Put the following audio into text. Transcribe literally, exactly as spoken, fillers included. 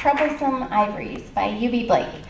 Troublesome Ivories by Eubie Blake.